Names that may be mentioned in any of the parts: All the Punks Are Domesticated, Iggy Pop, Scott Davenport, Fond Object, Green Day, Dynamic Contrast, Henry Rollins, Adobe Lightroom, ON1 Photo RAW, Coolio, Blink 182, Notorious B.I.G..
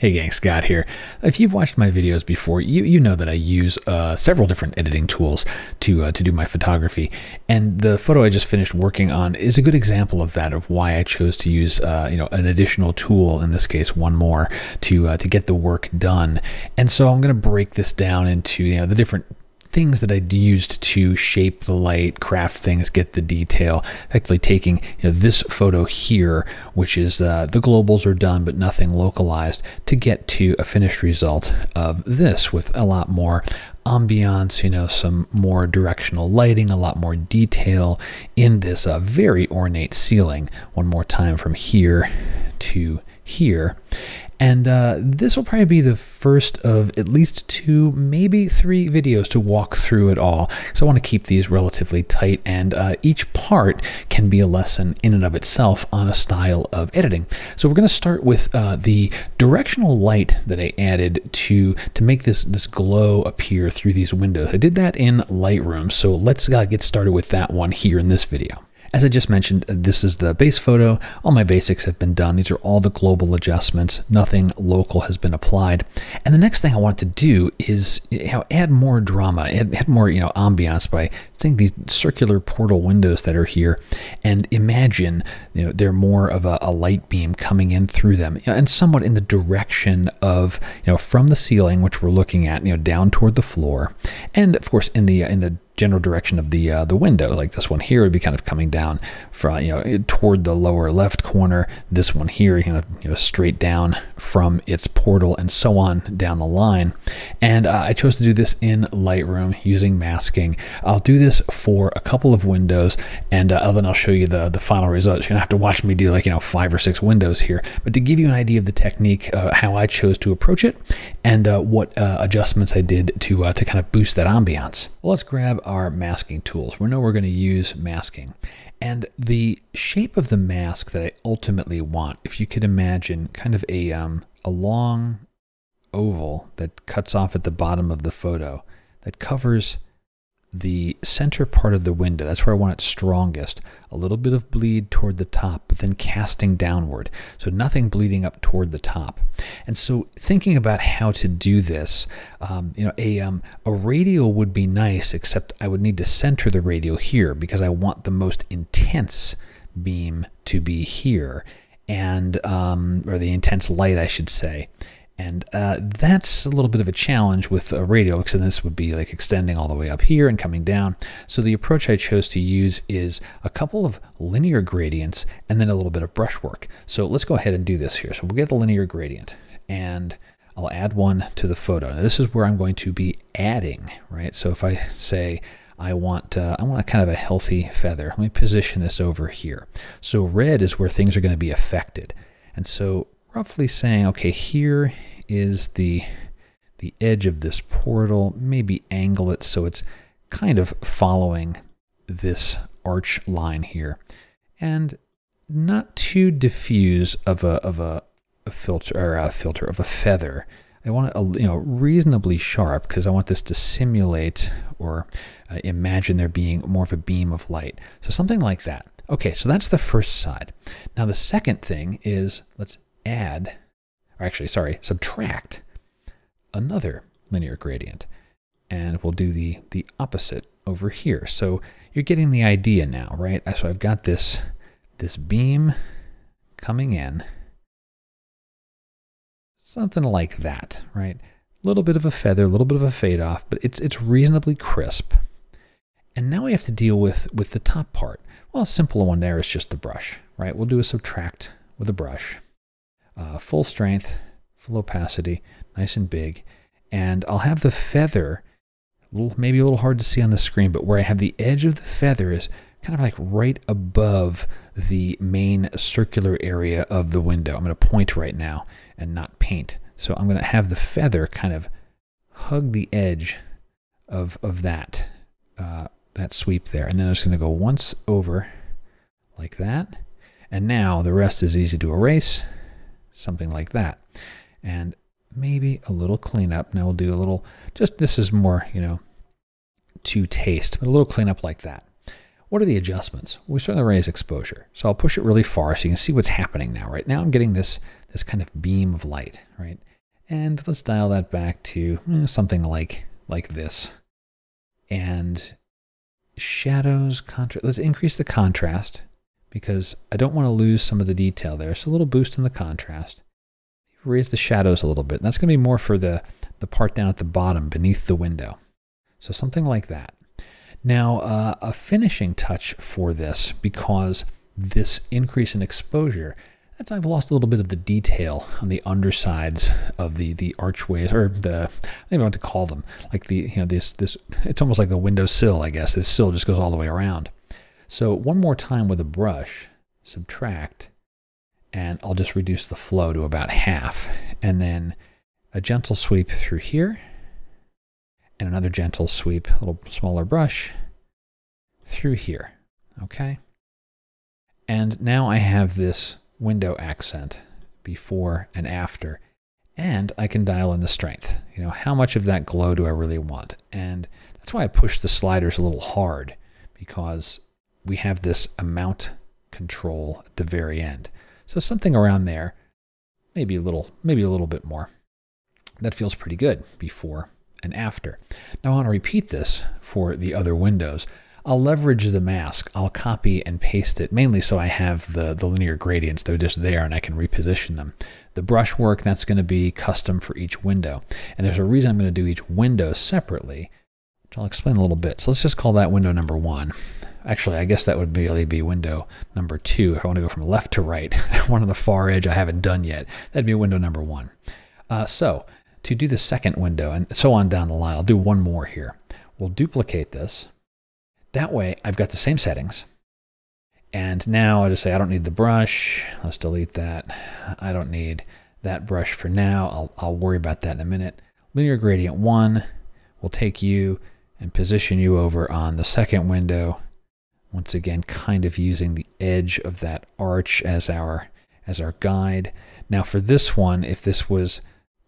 Hey gang, Scott here. If you've watched my videos before, you know that I use several different editing tools to do my photography. And the photo I just finished working on is a good example of that, of why I chose to use an additional tool, in this case one more, to get the work done. And so I'm going to break this down into the different things that I used to shape the light, craft things, get the detail. Effectively taking this photo here, which is the globals are done but nothing localized, to get to a finished result of this with a lot more ambiance, some more directional lighting, a lot more detail in this very ornate ceiling. One more time, from here to here. And this will probably be the first of at least 2, maybe 3 videos to walk through it all. So I want to keep these relatively tight, and each part can be a lesson in and of itself on a style of editing. So we're going to start with the directional light that I added to make this glow appear through these windows. I did that in Lightroom. So let's get started with that one here in this video. As I just mentioned, this is the base photo. All my basics have been done. These are all the global adjustments. Nothing local has been applied. And the next thing I want to do is add more drama, add more ambiance by seeing these circular portal windows that are here, and imagine they're more of a light beam coming in through them, and somewhat in the direction of from the ceiling, which we're looking at, down toward the floor, and of course in the general direction of the window. Like this one here would be kind of coming down from toward the lower left corner. This one here straight down from its portal, and so on down the line. And I chose to do this in Lightroom using masking. I'll do this for a couple of windows, and then I'll show you the final results. You're gonna have to watch me do 5 or 6 windows here, but to give you an idea of the technique, how I chose to approach it, and what adjustments I did to kind of boost that ambiance. Well, let's grab our masking tools. We know we're going to use masking. And the shape of the mask that I ultimately want, if you could imagine kind of a long oval that cuts off at the bottom of the photo, that covers the center part of the window. That's where I want it strongest. A little bit of bleed toward the top, but then casting downward. So nothing bleeding up toward the top. And so thinking about how to do this, a radial would be nice, except I would need to center the radial here, because I want the most intense beam to be here, and or the intense light, I should say. And that's a little bit of a challenge with a radial, because this would be like extending all the way up here and coming down. So the approach I chose to use is a couple of linear gradients and then a little bit of brushwork. So let's go ahead and do this here. So we'll get the linear gradient, and I'll add one to the photo. Now this is where I'm going to be adding, right? So if I say I want a kind of a healthy feather, let me position this over here. So red is where things are going to be affected. And so roughly saying, okay, here is the edge of this portal, maybe angle it so it's kind of following this arch line here, and not too diffuse of a feather. I want it reasonably sharp, because I want this to simulate or imagine there being more of a beam of light. So something like that. Okay, so that's the first side. Now the second thing is, let's subtract another linear gradient, and we'll do the opposite over here. So you're getting the idea now, right? So I've got this beam coming in, something like that, right? A little bit of a feather, a little bit of a fade off, but it's reasonably crisp. And now we have to deal with the top part. Well, a simple one there is just the brush, right? We'll do a subtract with a brush. Full strength, full opacity, nice and big. And I'll have the feather, maybe a little hard to see on the screen, but where I have the edge of the feather is kind of like right above the main circular area of the window. I'm going to point right now and not paint. So I'm going to have the feather kind of hug the edge of that sweep there. And then I'm just going to go once over like that. And now the rest is easy to erase. Something like that, and maybe a little cleanup. Now we'll do a little, just this is more to taste, but a little cleanup like that. What are the adjustments? We certainly raise exposure, so I'll push it really far so you can see what's happening now. Right now I'm getting this this kind of beam of light, right? And let's dial that back to something like this. And shadows, contrast, let's increase the contrast because I don't want to lose some of the detail there. So a little boost in the contrast. Raise the shadows a little bit. And that's going to be more for the part down at the bottom beneath the window. So something like that. Now a finishing touch for this, because this increase in exposure, that's, I've lost a little bit of the detail on the undersides of the archways, or the, I don't even know what to call them. Like the, you know, this it's almost like a window sill, I guess. This sill just goes all the way around. So one more time with a brush, subtract, and I'll just reduce the flow to about half. And then a gentle sweep through here, and another gentle sweep, a little smaller brush, through here, okay? And now I have this window accent before and after, and I can dial in the strength. You know, how much of that glow do I really want? And that's why I push the sliders a little hard, because we have this amount control at the very end. So something around there, maybe a little bit more. That feels pretty good before and after. Now I want to repeat this for the other windows. I'll leverage the mask. I'll copy and paste it, mainly so I have the linear gradients. They're just there and I can reposition them. The brushwork, that's going to be custom for each window. And there's a reason I'm going to do each window separately, which I'll explain a little bit. So let's just call that window number one. Actually, I guess that would really be window number two. If I want to go from left to right, one on the far edge I haven't done yet, that'd be window number one. So to do the second window and so on down the line, I'll do one more here. We'll duplicate this. That way I've got the same settings. And now I just say, I don't need the brush. Let's delete that. I don't need that brush for now. I'll worry about that in a minute. Linear gradient one will take you and position you over on the second window. Once again, kind of using the edge of that arch as our guide. Now for this one, if this was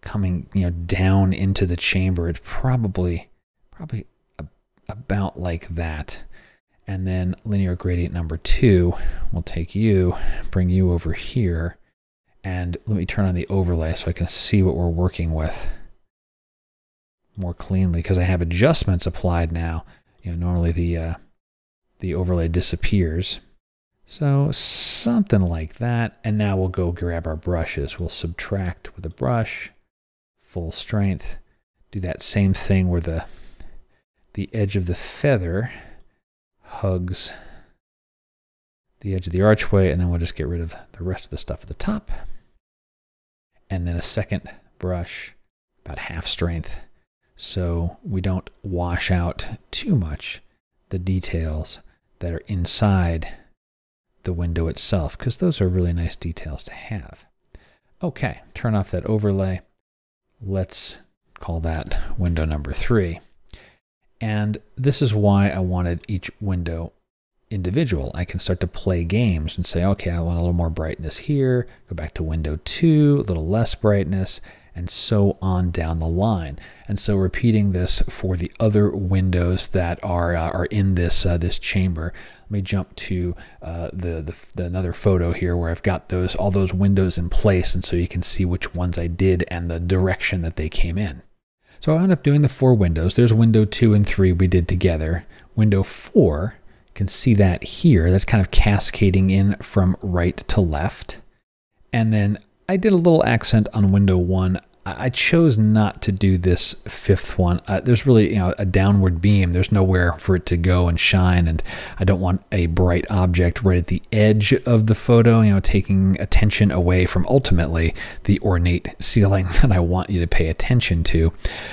coming, you know, down into the chamber, it probably about like that. And then linear gradient number two will take you, bring you over here. And let me turn on the overlay so I can see what we're working with more cleanly, because I have adjustments applied now. You know, normally the overlay disappears. So something like that. And now we'll go grab our brushes. We'll subtract with a brush, full strength, do that same thing where the edge of the feather hugs the edge of the archway, and then we'll just get rid of the rest of the stuff at the top. And then a second brush, about half strength, so we don't wash out too much the details that are inside the window itself, because those are really nice details to have. Okay, turn off that overlay. Let's call that window number three. And this is why I wanted each window individual. I can start to play games and say, okay, I want a little more brightness here, go back to window two, a little less brightness, and so on down the line. And so repeating this for the other windows that are in this chamber. Let me jump to another photo here where I've got all those windows in place, and so you can see which ones I did and the direction that they came in. So I end up doing the four windows. There's window two and three we did together. Window four, you can see that here. That's kind of cascading in from right to left. And then I did a little accent on window one. I chose not to do this fifth one. There's really, you know, a downward beam. There's nowhere for it to go and shine, and I don't want a bright object right at the edge of the photo, you know, taking attention away from ultimately the ornate ceiling that I want you to pay attention to.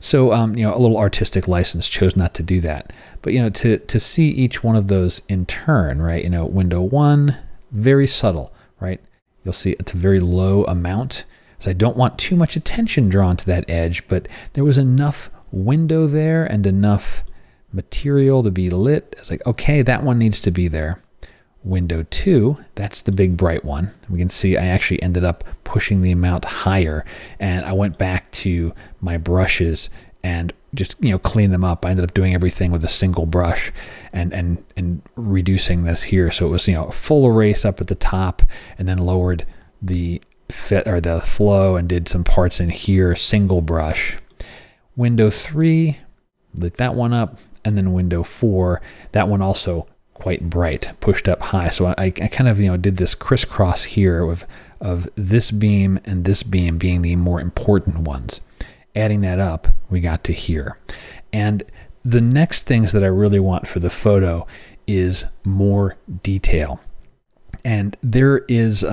So, you know, a little artistic license, chose not to do that. But, you know, to see each one of those in turn, right? You know, window one, very subtle, right? You'll see it's a very low amount. So I don't want too much attention drawn to that edge, but there was enough window there and enough material to be lit. It's like, okay, that one needs to be there. Window two, that's the big bright one. We can see I actually ended up pushing the amount higher, and I went back to my brushes and just, you know, clean them up. I ended up doing everything with a single brush and reducing this here. So it was, you know, a full erase up at the top and then lowered the fit or the flow and did some parts in here, single brush. Window 3, lit that one up, and then window 4, that one also quite bright, pushed up high. So I kind of, you know, did this crisscross here of this beam and this beam being the more important ones. Adding that up, we got to here. And the next things that I really want for the photo is more detail. And there is, you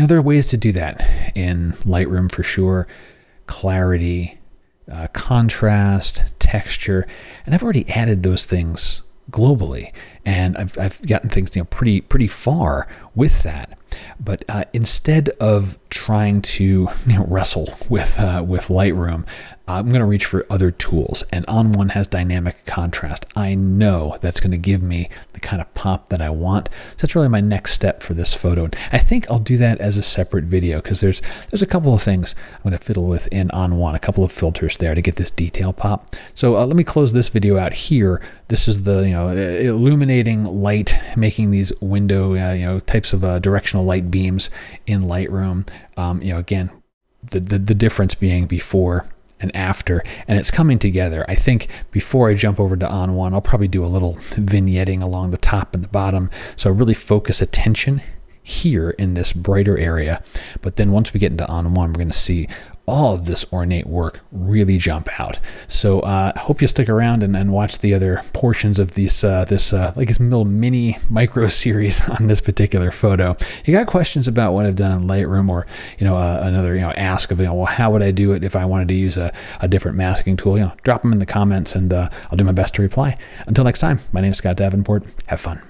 know, there are ways to do that in Lightroom for sure. Clarity, contrast, texture, and I've already added those things globally, and I've gotten things, you know, pretty far with that. But instead of trying to, you know, wrestle with Lightroom, I'm going to reach for other tools. And ON1 has dynamic contrast. I know that's going to give me the kind of pop that I want. So that's really my next step for this photo. I think I'll do that as a separate video, because there's a couple of things I'm going to fiddle with in ON1, a couple of filters there to get this detail pop. So let me close this video out here. This is the, you know, illuminating light, making these window, you know, types of directional light beams in Lightroom. You know, again, the difference being before and after, and it's coming together. I think before I jump over to ON1, I'll probably do a little vignetting along the top and the bottom, so really focus attention here in this brighter area. But then once we get into ON1, we're going to see all of this ornate work really jump out. So I hope you'll stick around and watch the other portions of this, like this little mini micro series on this particular photo. You got questions about what I've done in Lightroom, or, you know, another, you know, ask of, you know, well, how would I do it if I wanted to use a different masking tool? You know, drop them in the comments, and I'll do my best to reply. Until next time, my name is Scott Davenport. Have fun.